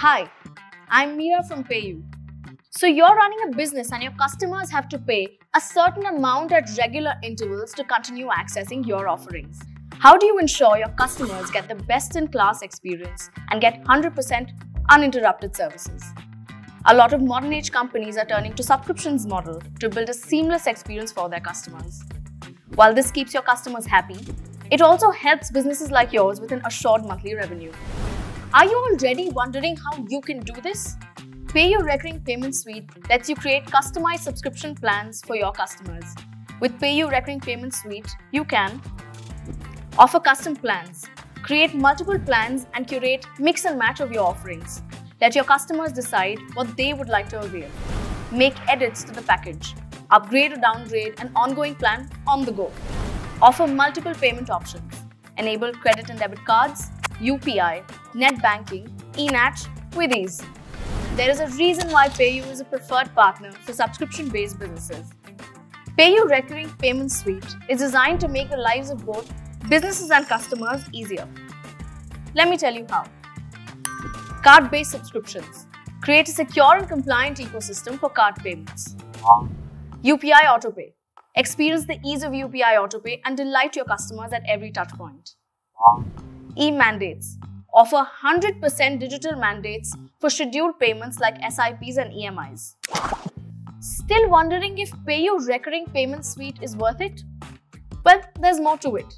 Hi, I'm Meera from PayU. So you're running a business and your customers have to pay a certain amount at regular intervals to continue accessing your offerings. How do you ensure your customers get the best-in-class experience and get 100% uninterrupted services? A lot of modern-age companies are turning to subscriptions model to build a seamless experience for their customers. While this keeps your customers happy, it also helps businesses like yours with an assured monthly revenue. Are you already wondering how you can do this? PayU Recurring Payment Suite lets you create customized subscription plans for your customers. With PayU Recurring Payment Suite, you can offer custom plans, create multiple plans and curate mix and match of your offerings. Let your customers decide what they would like to avail. Make edits to the package, upgrade or downgrade an ongoing plan on the go. Offer multiple payment options, enable credit and debit cards, UPI, net banking, E-Nach with ease. There is a reason why PayU is a preferred partner for subscription-based businesses. PayU Recurring Payment Suite is designed to make the lives of both businesses and customers easier. Let me tell you how. Card-based subscriptions. Create a secure and compliant ecosystem for card payments. UPI Autopay. Experience the ease of UPI Autopay and delight your customers at every touchpoint. E-Mandates. Offer 100% digital mandates for scheduled payments like SIPs and EMIs. Still wondering if PayU Recurring Payment Suite is worth it? Well, there's more to it.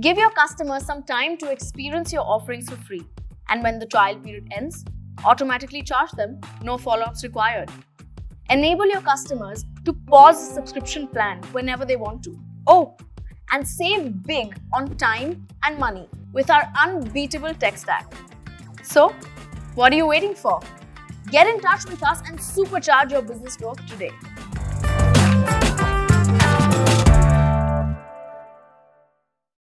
Give your customers some time to experience your offerings for free. And when the trial period ends, automatically charge them, no follow-ups required. Enable your customers to pause the subscription plan whenever they want to. Oh, and save big on time and money with our unbeatable tech stack. So, what are you waiting for? Get in touch with us and supercharge your business growth today.